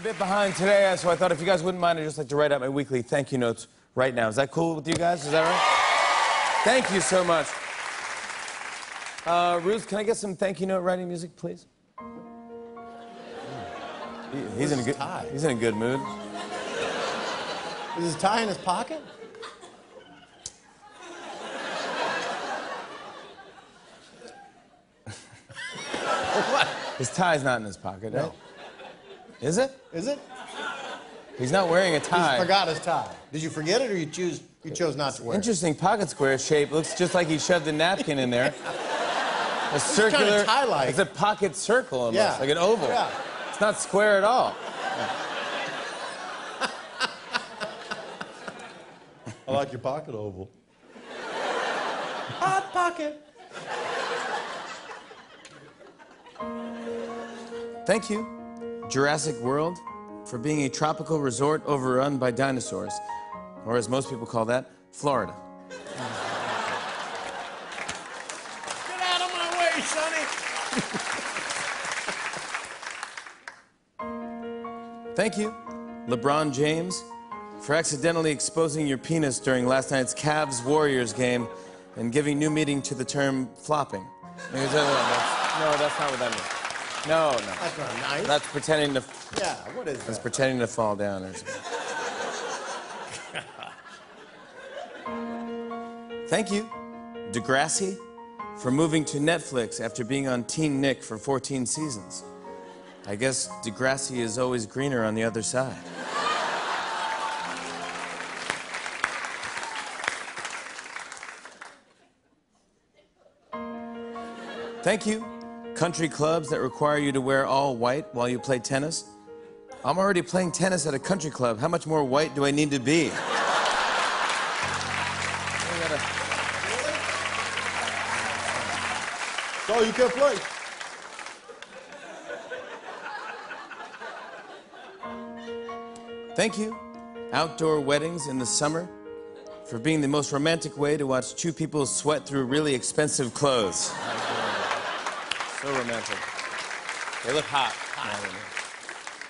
a bit behind today, so I thought if you guys wouldn't mind, I'd just like to write out my weekly thank you notes right now. Is that cool with you guys? Is that right? Thank you so much. Ruth, can I get some thank you note writing music, please? He's in a good mood. Is his tie in his pocket? What? His tie's not in his pocket, no. Right? Is it? Is it? He's not wearing a tie. He forgot his tie. Did you forget it, or you chose not to wear it? Interesting pocket square shape. Looks just like he shoved a napkin in there. A circular. It's kind of tie-like. It's a pocket circle almost, yeah. Like an oval. Yeah. It's not square at all. I like your pocket oval. Hot pocket. Thank you, Jurassic World, for being a tropical resort overrun by dinosaurs, or as most people call that, Florida. Get out of my way, Sonny! Thank you, LeBron James, for accidentally exposing your penis during last night's Cavs-Warriors game and giving new meaning to the term flopping. No, that's not what that means. No, no. That's not nice. That's pretending to... Yeah, what is that? That's pretending to fall down or something. Thank you, Degrassi, for moving to Netflix after being on Teen Nick for 14 seasons. I guess Degrassi is always greener on the other side. Thank you, country clubs that require you to wear all white while you play tennis. I'm already playing tennis at a country club. How much more white do I need to be? Oh, you can't play. Thank you, outdoor weddings in the summer, for being the most romantic way to watch two people sweat through really expensive clothes. So romantic. They look hot. Hot.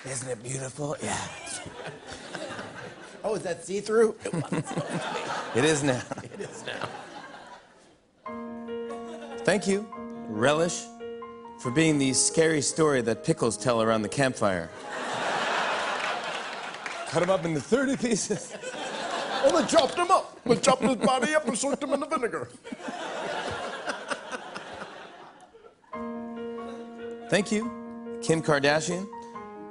Isn't it beautiful? Yeah. Oh, is that see-through? It is now. It is now. Thank you, Relish, for being the scary story that pickles tell around the campfire. Cut him up into 30 pieces. Oh, they chopped him up. They chopped his body up and soaked him in the vinegar. Thank you, Kim Kardashian,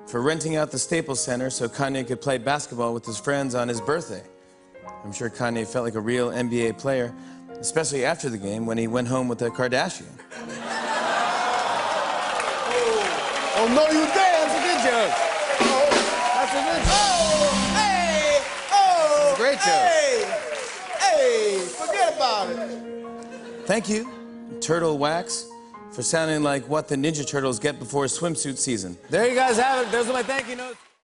for renting out the Staples Center so Kanye could play basketball with his friends on his birthday. I'm sure Kanye felt like a real NBA player, especially after the game when he went home with a Kardashian. Oh, oh no, you did! That's a good joke! Oh, that's a good joke! Oh, hey! Oh! Great joke! Hey! Hey! Forget about it! Thank you, Turtle Wax, for sounding like what the Ninja Turtles get before swimsuit season. There you guys have it. Those are my thank you notes.